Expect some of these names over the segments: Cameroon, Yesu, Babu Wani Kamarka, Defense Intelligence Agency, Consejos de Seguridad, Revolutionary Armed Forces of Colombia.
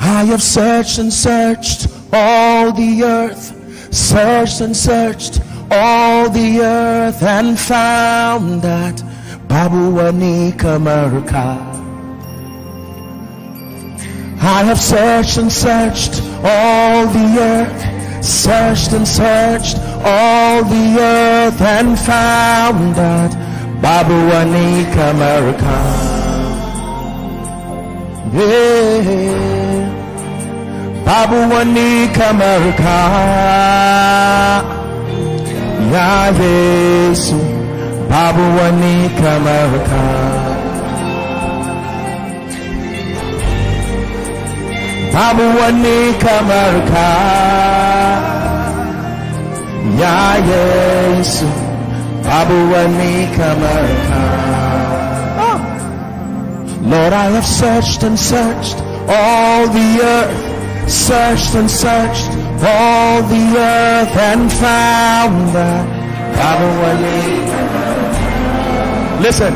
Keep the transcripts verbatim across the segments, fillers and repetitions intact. I have searched and searched all the earth, searched and searched all the earth, and found that Babu Wani Kamarka. I have searched and searched all the earth, searched and searched all the earth, and found that Babu Wani Kamarka. Yeah. Babu Wani Kamarka, Ya Yesu. Babu Wani Kamarka, Babu Wani Kamarka, Ya Yesu. Babu Wani Kamarka. Lord, I have searched and searched all the earth, searched and searched all the earth, and found that Babu Wani. Listen,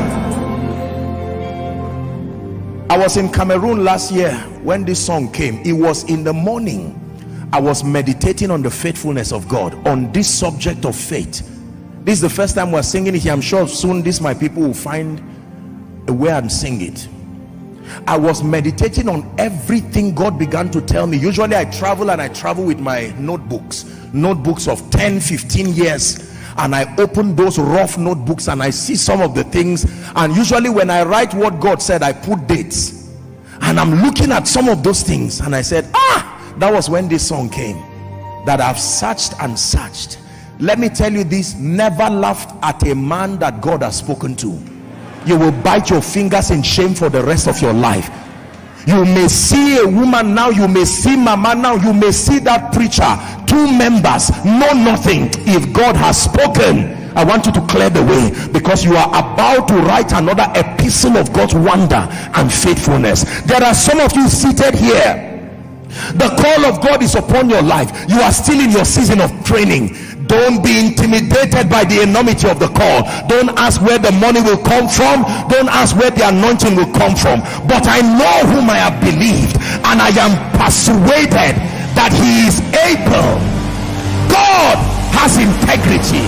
I was in Cameroon last year when this song came. It was in the morning. I was meditating on the faithfulness of God, on this subject of faith. This is the first time we're singing it here. I'm sure soon this my people will find a way and sing it. I was meditating on everything God began to tell me. Usually I travel and I travel with my notebooks, notebooks of ten, fifteen years. And I open those rough notebooks and I see some of the things. And usually when I write what God said, I put dates. And I'm looking at some of those things. And I said, ah, that was when this song came. That I've searched and searched. Let me tell you this, never laughed at a man that God has spoken to. You will bite your fingers in shame for the rest of your life. You may see a woman now, you may see mama now, you may see that preacher, two members, no nothing. If God has spoken, I want you to clear the way, because you are about to write another epistle of God's wonder and faithfulness. There are some of you seated here, the call of God is upon your life. You are still in your season of training. Don't be intimidated by the enormity of the call. Don't ask where the money will come from. Don't ask where the anointing will come from. But I know whom I have believed, and I am persuaded that he is able. God has integrity.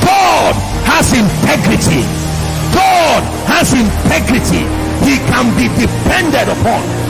God has integrity. God has integrity. He can be depended upon.